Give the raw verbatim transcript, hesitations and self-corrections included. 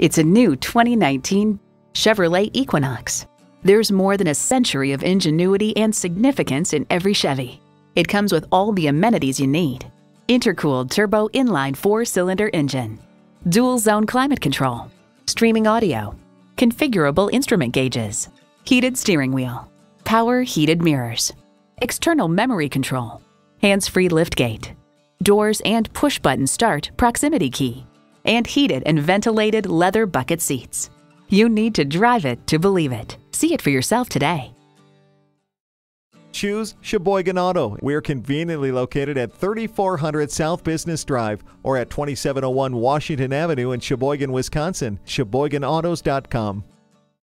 It's a new twenty nineteen Chevrolet Equinox. There's more than a century of ingenuity and significance in every Chevy. It comes with all the amenities you need. Intercooled turbo inline four-cylinder engine, dual zone climate control, streaming audio, configurable instrument gauges, heated steering wheel, power heated mirrors, external memory control, hands-free liftgate, doors and push-button start proximity key, and heated and ventilated leather bucket seats. You need to drive it to believe it. See it for yourself today. Choose Sheboygan Auto. We're conveniently located at thirty-four hundred South Business Drive or at twenty-seven oh one Washington Avenue in Sheboygan, Wisconsin. Sheboygan autos dot com.